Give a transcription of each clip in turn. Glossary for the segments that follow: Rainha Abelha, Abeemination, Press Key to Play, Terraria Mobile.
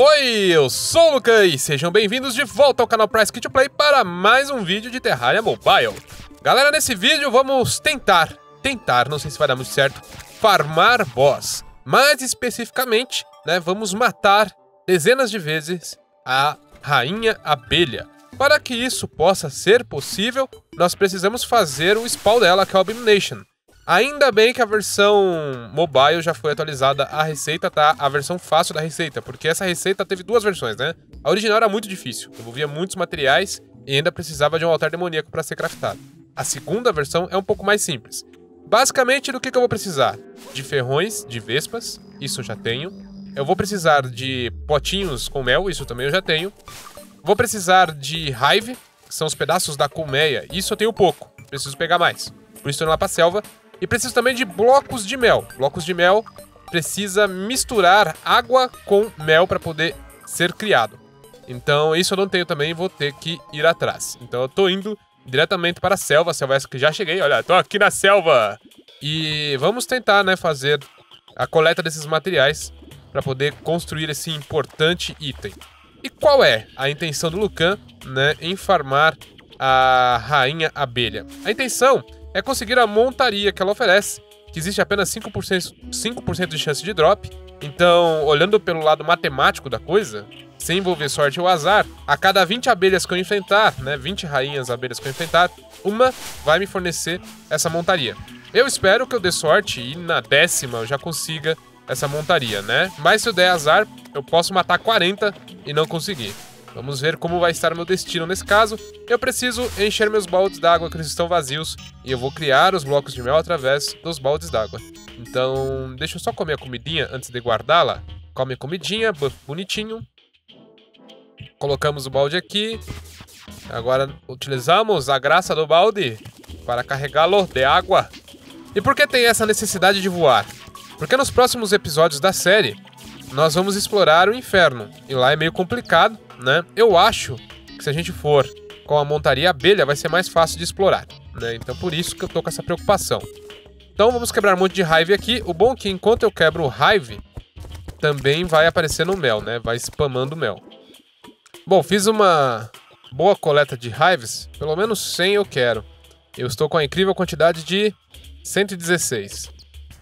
Oi, eu sou o Luca e sejam bem-vindos de volta ao canal Press Key to Play para mais um vídeo de Terraria Mobile. Galera, nesse vídeo vamos tentar, não sei se vai dar muito certo, farmar boss. Mais especificamente, né, vamos matar dezenas de vezes a Rainha Abelha. Para que isso possa ser possível, nós precisamos fazer o spawn dela, que é o Abeemination. Ainda bem que a versão mobile já foi atualizada, a receita tá a versão fácil da receita, porque essa receita teve duas versões, né? A original era muito difícil, envolvia muitos materiais e ainda precisava de um altar demoníaco para ser craftado. A segunda versão é um pouco mais simples. Basicamente, do que eu vou precisar? De ferrões, de vespas, isso eu já tenho. Eu vou precisar de potinhos com mel, isso também eu já tenho. Vou precisar de hive, que são os pedaços da colmeia, isso eu tenho pouco, preciso pegar mais. Por isso eu tô indo lá pra selva. E preciso também de blocos de mel. Blocos de mel precisa misturar água com mel para poder ser criado. Então isso eu não tenho também, vou ter que ir atrás. Então eu tô indo diretamente para a selva essa que já cheguei, olha, tô aqui na selva. E vamos tentar, né, fazer a coleta desses materiais para poder construir esse importante item. E qual é a intenção do Lucan, né, em farmar a Rainha Abelha? A intenção é conseguir a montaria que ela oferece, que existe apenas 5% de chance de drop. Então, olhando pelo lado matemático da coisa, sem envolver sorte ou azar, a cada 20 abelhas que eu enfrentar, né, 20 rainhas abelhas que eu enfrentar, uma vai me fornecer essa montaria. Eu espero que eu dê sorte e na décima eu já consiga essa montaria, né? Mas se eu der azar, eu posso matar 40 e não conseguir. Vamos ver como vai estar meu destino nesse caso. Eu preciso encher meus baldes d'água que eles estão vazios. E eu vou criar os blocos de mel através dos baldes d'água. Então, deixa eu só comer a comidinha antes de guardá-la. Come a comidinha, bonitinho. Colocamos o balde aqui. Agora utilizamos a graça do balde para carregá-lo de água. E por que tem essa necessidade de voar? Porque nos próximos episódios da série, nós vamos explorar o inferno. E lá é meio complicado, né? Eu acho que se a gente for com a montaria abelha vai ser mais fácil de explorar, né? Então por isso que eu tô com essa preocupação. Então vamos quebrar um monte de hive aqui. O bom é que enquanto eu quebro o hive, também vai aparecendo o mel, né? Vai spamando o mel. Bom, fiz uma boa coleta de hives. Pelo menos 100 eu quero. Eu estou com a incrível quantidade de 116.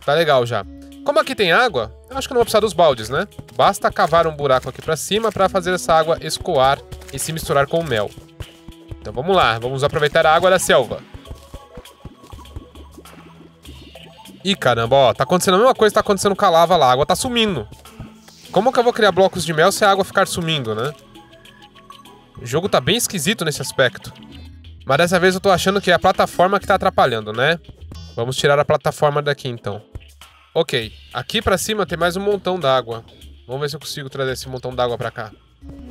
Tá legal já. Como aqui tem água, eu acho que não vou precisar dos baldes, né? Basta cavar um buraco aqui pra cima pra fazer essa água escoar e se misturar com o mel. Então vamos lá, vamos aproveitar a água da selva. Ih, caramba, ó, tá acontecendo a mesma coisa que tá acontecendo com a lava lá, a água tá sumindo. Como que eu vou criar blocos de mel se a água ficar sumindo, né? O jogo tá bem esquisito nesse aspecto. Mas dessa vez eu tô achando que é a plataforma que tá atrapalhando, né? Vamos tirar a plataforma daqui então. Ok, aqui pra cima tem mais um montão d'água. Vamos ver se eu consigo trazer esse montão d'água pra cá.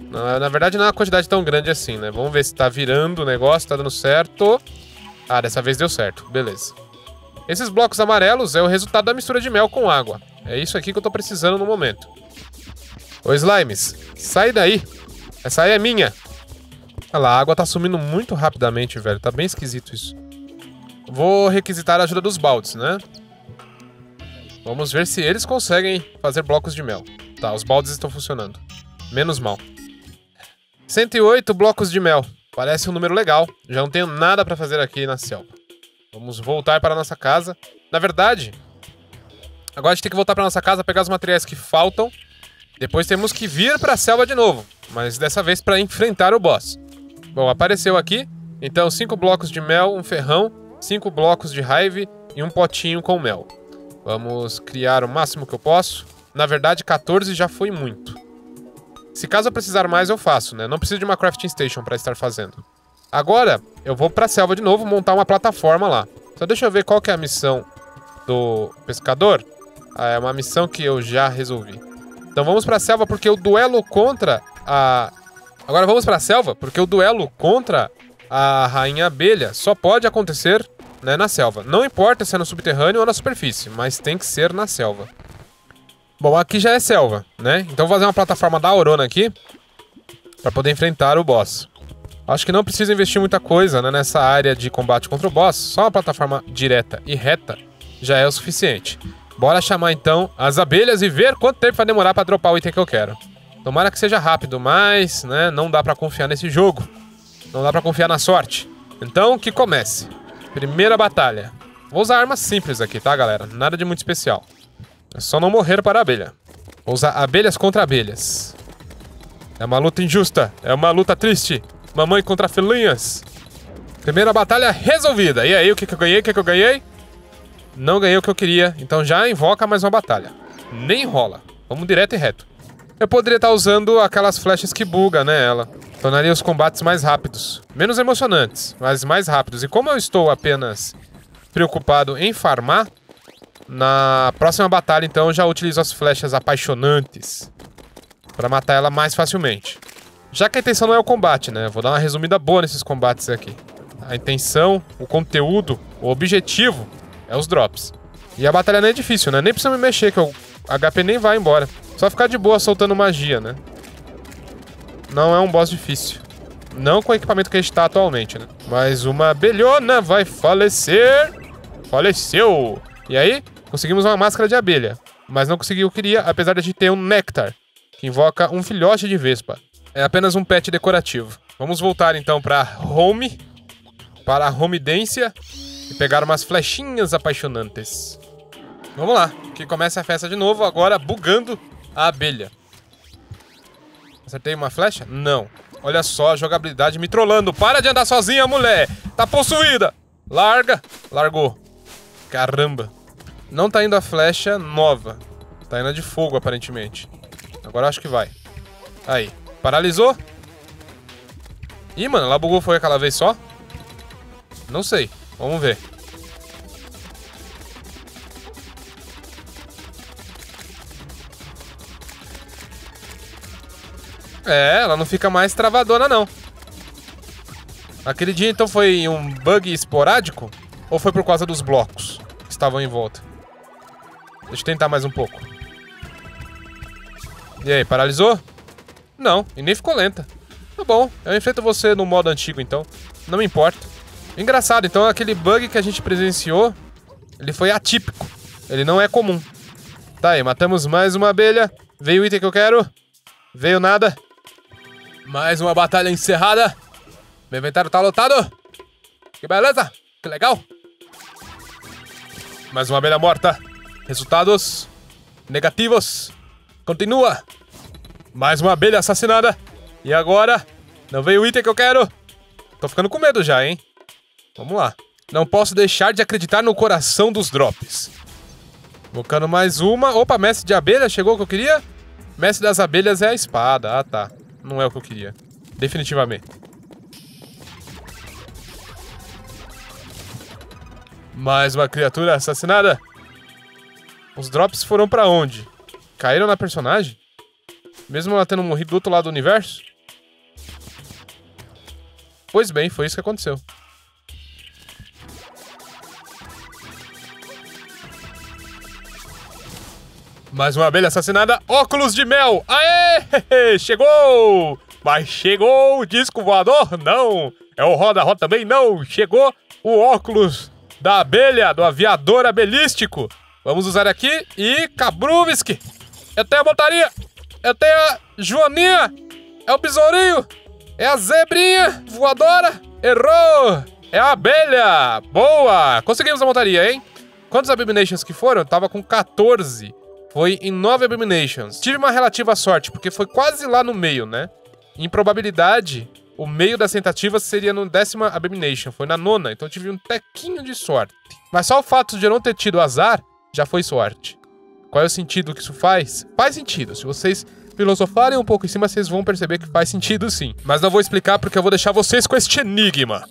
Na verdade não é uma quantidade tão grande assim, né? Vamos ver se tá virando o negócio, tá dando certo. Ah, dessa vez deu certo, beleza. Esses blocos amarelos é o resultado da mistura de mel com água. É isso aqui que eu tô precisando no momento. Ô slimes, sai daí. Essa aí é minha. Olha lá, a água tá sumindo muito rapidamente, velho. Tá bem esquisito isso. Vou requisitar a ajuda dos baldes, né? Vamos ver se eles conseguem fazer blocos de mel. Tá, os baldes estão funcionando. Menos mal. 108 blocos de mel. Parece um número legal. Já não tenho nada pra fazer aqui na selva. Vamos voltar para a nossa casa. Na verdade, agora a gente tem que voltar para nossa casa, pegar os materiais que faltam. Depois temos que vir pra selva de novo. Mas dessa vez pra enfrentar o boss. Bom, apareceu aqui. Então 5 blocos de mel, um ferrão, 5 blocos de hive e um potinho com mel. Vamos criar o máximo que eu posso. Na verdade, 14 já foi muito. Se caso eu precisar mais, eu faço, né? Não preciso de uma crafting station para estar fazendo. Agora, eu vou para a selva de novo montar uma plataforma lá. Só deixa eu ver qual que é a missão do pescador. Ah, é uma missão que eu já resolvi. Então vamos para a selva porque o duelo contra a... Agora vamos para a selva porque o duelo contra a Rainha Abelha só pode acontecer... né, na selva. Não importa se é no subterrâneo ou na superfície, mas tem que ser na selva. Bom, aqui já é selva, né? Então vou fazer uma plataforma da Orona aqui para poder enfrentar o boss. Acho que não preciso investir muita coisa, né, nessa área de combate contra o boss. Só uma plataforma direta e reta já é o suficiente. Bora chamar então as abelhas e ver quanto tempo vai demorar para dropar o item que eu quero. Tomara que seja rápido, mas né, não dá pra confiar nesse jogo. Não dá pra confiar na sorte. Então, que comece. Primeira batalha. Vou usar armas simples aqui, tá, galera? Nada de muito especial. É só não morrer para a abelha. Vou usar abelhas contra abelhas. É uma luta injusta. É uma luta triste. Mamãe contra filhinhas. Primeira batalha resolvida. E aí, o que eu ganhei? O que eu ganhei? Não ganhei o que eu queria. Então já invoca mais uma batalha. Nem enrola. Vamos direto e reto. Eu poderia estar usando aquelas flechas que buga, né, ela. Tornaria os combates mais rápidos. Menos emocionantes, mas mais rápidos. E como eu estou apenas preocupado em farmar, na próxima batalha, então, eu já utilizo as flechas apaixonantes para matar ela mais facilmente. Já que a intenção não é o combate, né? Eu vou dar uma resumida boa nesses combates aqui. A intenção, o conteúdo, o objetivo é os drops. E a batalha não é difícil, né? Nem precisa me mexer, que o HP nem vai embora. Só ficar de boa soltando magia, né? Não é um boss difícil. Não com o equipamento que a gente tá atualmente, né? Mas uma abelhona vai falecer. Faleceu! E aí, conseguimos uma máscara de abelha. Mas não consegui o que queria, apesar de a gente ter um néctar, que invoca um filhote de vespa. É apenas um pet decorativo. Vamos voltar então para home. Para a homidência. E pegar umas flechinhas apaixonantes. Vamos lá, que começa a festa de novo, agora bugando a abelha. Acertei uma flecha? Não. Olha só a jogabilidade me trollando. Para de andar sozinha, mulher. Tá possuída. Larga. Largou. Caramba. Não tá indo a flecha nova. Tá indo a de fogo, aparentemente. Agora acho que vai. Aí. Paralisou. Ih, mano, ela bugou foi aquela vez só? Não sei. Vamos ver. É, ela não fica mais travadona, não. Aquele dia, então, foi um bug esporádico? Ou foi por causa dos blocos que estavam em volta? Deixa eu tentar mais um pouco. E aí, paralisou? Não, e nem ficou lenta. Tá bom, eu enfrento você no modo antigo, então. Não me importa. Engraçado, então, aquele bug que a gente presenciou, ele foi atípico. Ele não é comum. Tá aí, matamos mais uma abelha. Veio o item que eu quero. Veio nada. Mais uma batalha encerrada. Meu inventário tá lotado. Que beleza. Que legal. Mais uma abelha morta. Resultados negativos. Continua. Mais uma abelha assassinada. E agora? Não veio o item que eu quero. Tô ficando com medo já, hein? Vamos lá. Não posso deixar de acreditar no coração dos drops. Invocando mais uma. Opa, mestre de abelha. Chegou o que eu queria. Mestre das abelhas é a espada. Ah, tá. Não é o que eu queria. Definitivamente. Mais uma criatura assassinada. Os drops foram pra onde? Caíram na personagem? Mesmo ela tendo morrido do outro lado do universo? Pois bem, foi isso que aconteceu. Mais uma abelha assassinada. Óculos de mel. Aê! Chegou! Mas chegou o disco voador? Não. É o roda-roda também? Não. Chegou o óculos da abelha, do aviador abelístico. Vamos usar aqui. E Kabruvisk. Eu tenho a montaria. Eu tenho a joaninha. É o besourinho. É a zebrinha voadora. Errou. É a abelha. Boa. Conseguimos a montaria, hein? Quantos Abeeminations que foram? Eu tava com 14. Foi em 9 Abeeminations. Tive uma relativa sorte, porque foi quase lá no meio, né? Em probabilidade, o meio das tentativas seria no 10ª Abeemination. Foi na 9ª, então eu tive um tequinho de sorte. Mas só o fato de eu não ter tido azar, já foi sorte. Qual é o sentido que isso faz? Faz sentido. Se vocês filosofarem um pouco em cima, vocês vão perceber que faz sentido sim. Mas não vou explicar porque eu vou deixar vocês com este enigma.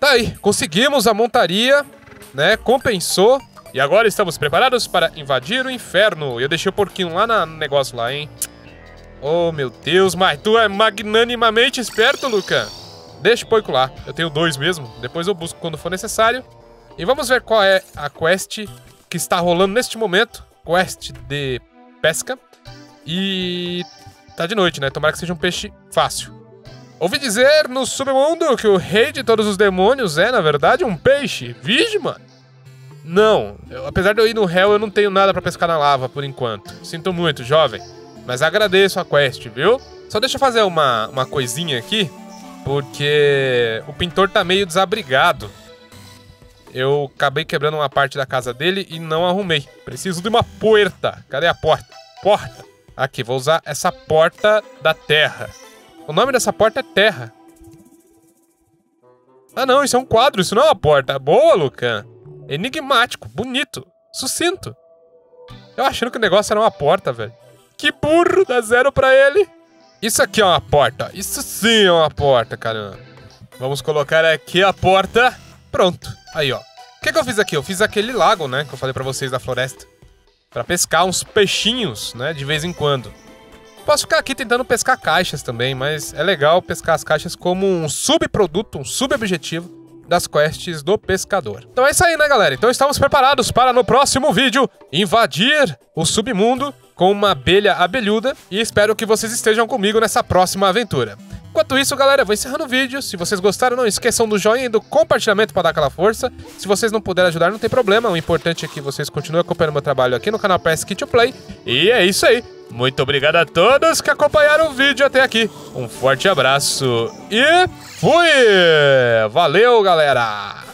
Tá aí, conseguimos a montaria, né? Compensou. E agora estamos preparados para invadir o inferno. Eu deixei o porquinho lá no negócio lá, hein? Oh, meu Deus, mas tu é magnanimamente esperto, Luca. Deixa o porco lá. Eu tenho 2 mesmo. Depois eu busco quando for necessário. E vamos ver qual é a quest que está rolando neste momento. Quest de pesca. E tá de noite, né? Tomara que seja um peixe fácil. Ouvi dizer no submundo que o rei de todos os demônios é, na verdade, um peixe. Vige, mano. Não, apesar de eu ir no réu, eu não tenho nada pra pescar na lava, por enquanto. Sinto muito, jovem. Mas agradeço a quest, viu? Só deixa eu fazer uma coisinha aqui, porque o pintor tá meio desabrigado. Eu acabei quebrando uma parte da casa dele e não arrumei. Preciso de uma porta. Cadê a porta? Porta. Aqui, vou usar essa porta da terra. O nome dessa porta é terra. Ah não, isso é um quadro, isso não é uma porta. Boa, Lucan. Enigmático, bonito, sucinto. Eu achando que o negócio era uma porta, velho. Que burro, dá zero pra ele. Isso aqui é uma porta. Isso sim é uma porta, caramba. Vamos colocar aqui a porta. Pronto. Aí, ó. O que eu fiz aqui? Eu fiz aquele lago, né? Que eu falei pra vocês da floresta. Pra pescar uns peixinhos, né? De vez em quando. Posso ficar aqui tentando pescar caixas também, mas é legal pescar as caixas como um subproduto, um subobjetivo das quests do pescador. Então é isso aí, né, galera? Então estamos preparados para, no próximo vídeo, invadir o submundo com uma abelha abelhuda e espero que vocês estejam comigo nessa próxima aventura. Enquanto isso, galera, eu vou encerrando o vídeo. Se vocês gostaram, não esqueçam do joinha e do compartilhamento para dar aquela força. Se vocês não puderem ajudar, não tem problema. O importante é que vocês continuem acompanhando meu trabalho aqui no canal Press Key to Play. E é isso aí. Muito obrigado a todos que acompanharam o vídeo até aqui. Um forte abraço e fui! Valeu, galera!